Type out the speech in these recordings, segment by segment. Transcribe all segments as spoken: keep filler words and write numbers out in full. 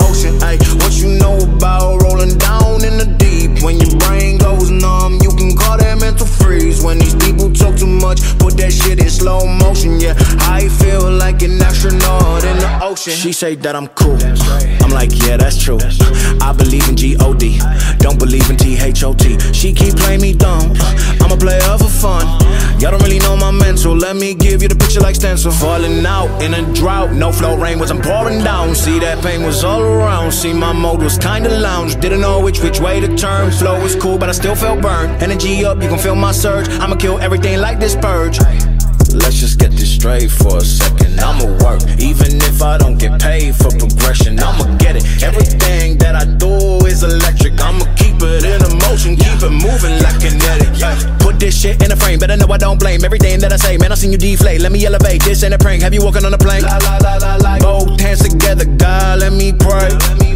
ocean, ayy. What you know about rolling down in the deep? When your brain goes numb, you can call that mental freeze. When these people talk too much, put that shit in slow motion, yeah. I feel like an astronaut in the ocean. She say that I'm cool, right. I'm like, yeah, that's true, that's true. I believe in G O D, don't believe in T H O T. She keep playing me dumb, I'm a player for fun. Y'all don't really know my mental, let me give you the picture like stencil. Falling out in a drought, no flow, rain wasn't pouring down. See that pain was all around, see my mode was kinda lounge. Didn't know which which way to turn, flow was cool but I still felt burned. Energy up, you can feel my surge, I'ma kill everything like this purge. Let's just get this straight for a second, I'ma work. Even if I don't get paid for progression, I'ma get it. Everything that I do is electric, I'ma keep it in a motion, keep it moving like kinetic. Put this shit in a frame, better know I don't blame everything that I say. Man, I seen you deflate, let me elevate, this ain't a prank. Have you walking on a plane? Both hands together, God, let me pray.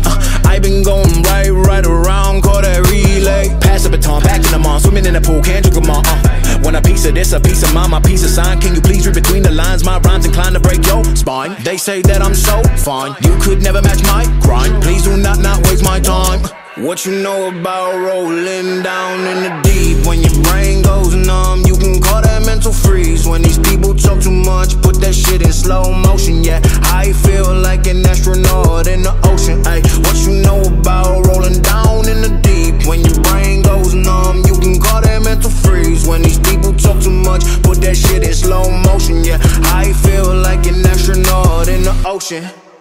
uh, I been going right, right around, call that relay. Pass the baton, back in the mall, swimming in the pool, can't you come on? Uh, want a piece of this, a piece of mine, my piece of sign. Can you please read between the lines? My rhymes inclined to break your spine. They say that I'm so fine, you could never match my grind. Please do not not waste my time. What you know about rolling down in the deep? When your brain goes numb, you can call that mental freeze. When these people talk too much, put that shit in slow motion, yeah. I feel like an astronaut in the ocean, ayy. What you know about rolling down in the deep? When your brain goes numb, you can call that mental freeze. When these people talk too much, put that shit in slow motion, yeah. I feel like an astronaut in the ocean.